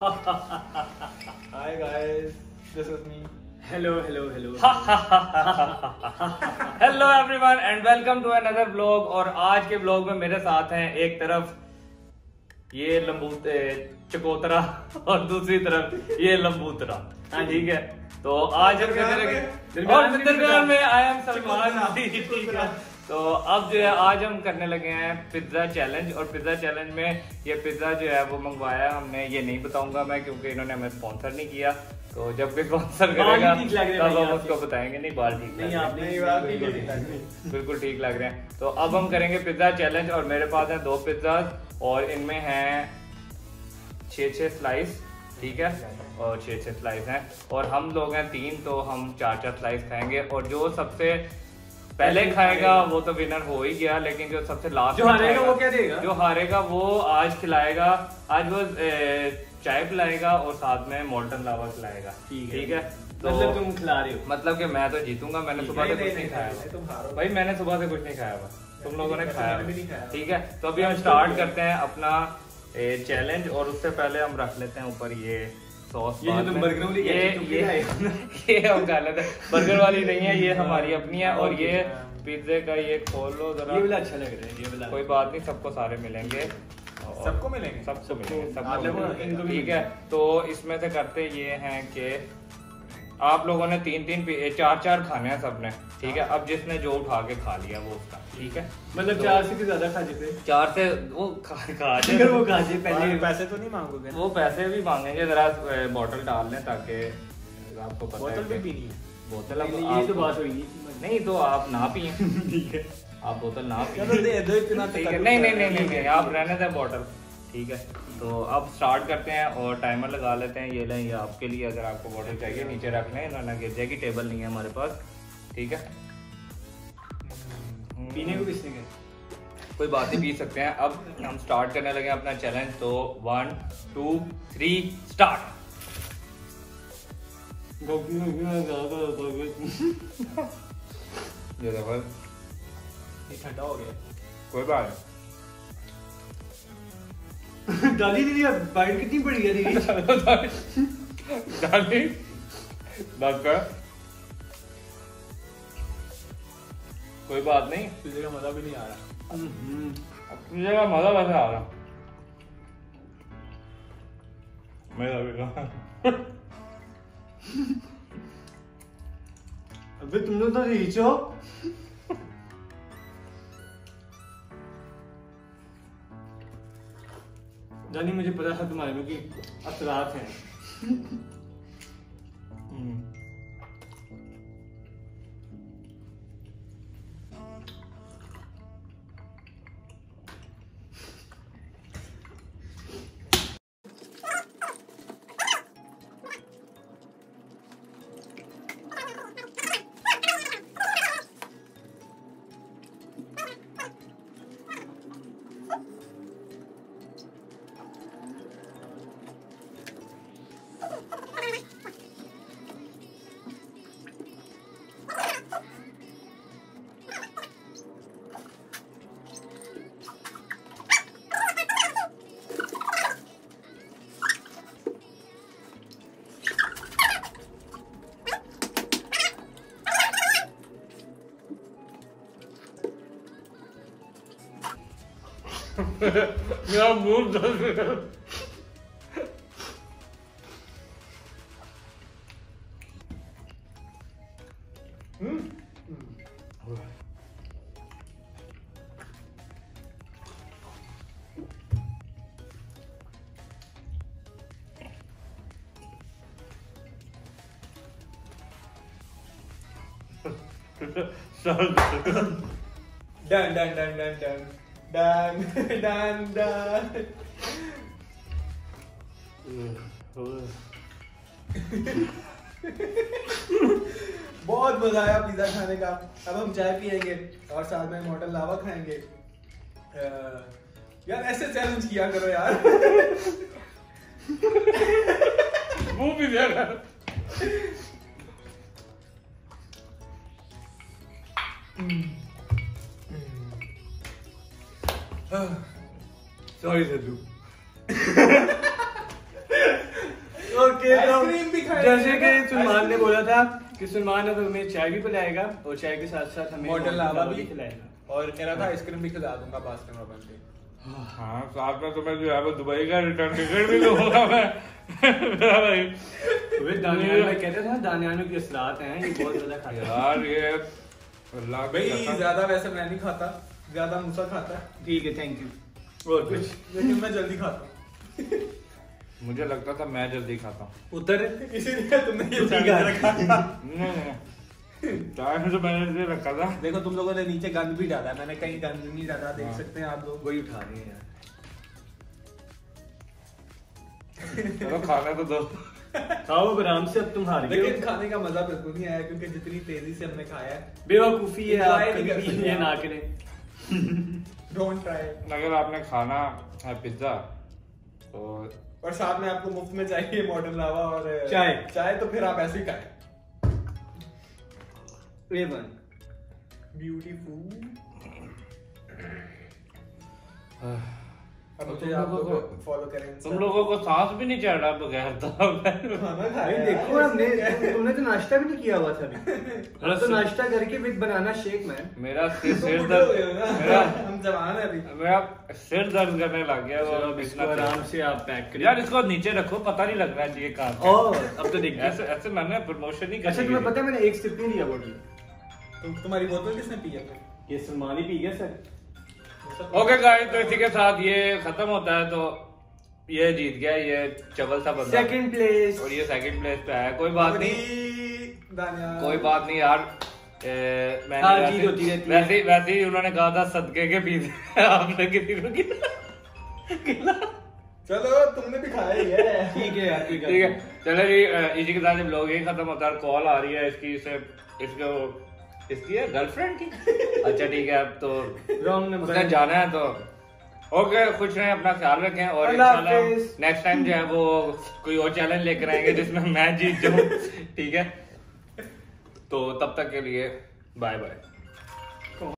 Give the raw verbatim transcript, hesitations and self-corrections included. Hi guys, this is me. Hello, hello, hello. Hello everyone and welcome to another vlog. और आज के vlog में मेरे साथ हैं एक तरफ ये लंबूते चकोतरा और दूसरी तरफ ये लंबूतरा, ठीक है। तो आज हम दरमियान में आई एम सलमान। तो अब जो है आज हम करने लगे हैं पिज्ज़ा चैलेंज। और पिज्ज़ा चैलेंज में ये पिज्ज़ा जो है वो मंगवाया हमने, ये नहीं बताऊंगा मैं क्योंकि इन्होंने हमें स्पॉन्सर नहीं किया। तो जब भी स्पॉन्सर करेगा तब हम उसको बताएंगे। नहीं, बाल ठीक नहीं, आपने बिल्कुल ठीक लग रहे हैं। तो अब हम करेंगे पिज्ज़ा चैलेंज। और मेरे पास हैं दो पिज्ज़ा और इनमें हैं छः छः स्लाइस, ठीक है, और छः छः स्लाइस हैं। और हम लोग हैं तीन, तो हम चार चार स्लाइस खाएंगे। और जो सबसे पहले खाएगा वो तो विनर हो ही गया, लेकिन जो सबसे लास्ट जो हारेगा वो क्या देगा? जो हारेगा वो आज खिलाएगा, आज वो चाय पिलाएगा और साथ में मोल्टन लावा खिलाएगा, ठीक है। तो मतलब तुम खिला रहे हो, मतलब कि मैं तो जीतूंगा। मैंने सुबह से कुछ नहीं खाया भाई, मैंने सुबह से कुछ नहीं खाया हुआ, तुम लोगों ने खाया, ठीक है। तो अभी हम स्टार्ट करते हैं अपना चैलेंज। और उससे पहले हम रख लेते हैं ऊपर ये सॉस। ये जो बर्गर वाली ये ये हम गलत है, बर्गर वाली नहीं है, ये हमारी अपनी है। और ये पिज्जे का ये खोल लो जरा, ये वाला अच्छा लग रहा है। ये वाला कोई बात नहीं, सबको सारे मिलेंगे, सबको मिलेंगे, सबको मिलेंगे, सबको, ठीक है। तो इसमें से करते ये हैं कि आप लोगों ने तीन तीन चार चार खाने हैं सबने, ठीक है। अब जिसने जो उठा के खा लिया वो उसका, ठीक है। मतलब चार से ज्यादा खा जाते, चार से वो खा जाए, वो खा जाए। पहले पैसे तो नहीं मांगोगे? वो पैसे भी मांगेंगे। जरा बोतल डाल लें ताकि आपको पता, बोतल भी पीनी है। बोतल अब ये तो बात हुई नहीं, तो आप ना पिए, ठीक है, आप बोतल ना पिए। नहीं नहीं नहीं नहीं आप रहने दें बोतल, ठीक है। तो अब स्टार्ट करते हैं और टाइमर लगा लेते हैं। ये लें, ये आपके लिए, अगर आपको बोतल चाहिए नीचे रख लें, ना ना गिर जाएगी, टेबल नहीं है हमारे पास, ठीक है। पीने को किसने कहा, कोई बात नहीं, पी सकते हैं। अब हम स्टार्ट करने लगे अपना चैलेंज। तो वन टू थ्री स्टार्ट। ठंडा हो गया, कोई बात नहीं। डाली दीदी बाइट कितनी पड़ी है दीदी? डाली कोई बात नहीं, तुझे का मजा भी नहीं आ रहा, तुझे का मजा वैसे आ रहा, मेरा भी ना। अबे तुम लोग तो रीच हो। जानी मुझे पता था तुम्हारे में कि असरात हैं। मेरा मुंह दर्द है। Done done done done done Dan, dan, dan. बहुत मजा आया पिज्जा खाने का। अब हम चाय पियेंगे और साथ में मोटल लावा खाएंगे। यार ऐसे चैलेंज किया करो यार। वो भी यार सॉरी सिद्धू। ओके तो जैसे कि सुलमान ने बोला था कि सुलमान अब हमें चाय भी पिलाएगा और चाय के साथ साथ हमें मॉडल लावा भी खिलाएगा और कह रहा था आइसक्रीम भी खिला दूंगा पास में अपन से। हाँ साथ में तो मैं जो है वो दुबई का रिटर्न टिकट भी लूंगा मैं। दानियाल भाई कहते थे दानियाल की असलात हैं ये बहुत ज्यादा खाता है यार ये भाई ज्यादा वैसे मैं नहीं खाता ज्यादा मूसा खाता है ठीक है थैंक यू और कुछ लेकिन मैं जल्दी खाता हूँ। मुझे लगता था मैं जल्दी खाता हूँ उतर इसीलिए तुमने ये चाय रखा था। चाय तो मैंने रखा था देखो तुम लोगों ने नीचे गंद भी डाला मैंने कहीं गंद नहीं डाला देख सकते हैं आप लोग वही उठा रहे हैं यार। चलो खाना तो दो खाओ आराम से अब तुम खा रहे हो लेकिन खाने का मजा बिल्कुल नहीं आया क्योंकि जितनी तेजी से हमने खाया है बेवकूफी है आप कभी ये ना करें डोंट ट्राई। अगर आपने खाना है पिज्जा तो और साथ में आपको मुफ्त में चाहिए मॉडर्न लावा और चाय चाय तो फिर आप ऐसे ही खाएं। ब्यूटीफुल। अब मुझे आप लोग फॉलो करें। तुम लोगों को सांस भी नहीं चढ़ रहा बगैर तो खाना खाया। देखो हमने तुमने तो नाश्ता भी नहीं किया हुआ था तो नाश्ता करके विद बनाना शेक मैन मेरा सिर दर्द जवान है अभी मेरा सिर दर्द करने लग गया और इसको आराम से आप पैक करिए यार इसको नीचे रखो पता नहीं लग रहा है ये कहां ओ अब तो देखिए ऐसे ऐसे मैंने प्रमोशन नहीं कर अच्छा तुम्हें पता है मैंने एक सिप नहीं लिया बोतल तुम तुम्हारी बोतल किसने पी है ये सलमानी पी गया सर। ओके गाइस तो इसी के साथ ये खत्म होता है तो ये जीत गया ये चवल सा बंदा सेकंड प्लेस और ये सेकंड प्लेस पे आया कोई बात नहीं कोई बात नहीं यार ए, मैंने हाँ, वैसे, होती रहती वैसे, है। वैसे ही उन्होंने कहा था सदके के पीछे आपने किसी को किला चलो तुमने भी खाया ही है ठीक है यार ठीक है चलो जी इसी के साथ जब लोग यही खत्म होता है कॉल आ रही है इसकी इसे इसको इसकी है गर्लफ्रेंड की अच्छा ठीक है अब तो जाना है तो ओके खुश रहें अपना ख्याल रखें और इंशाल्लाह नेक्स्ट टाइम जो है वो कोई और चैलेंज लेकर आएंगे जिसमें मैं जीत जाऊँ ठीक है तो तब तक के लिए बाय बाय।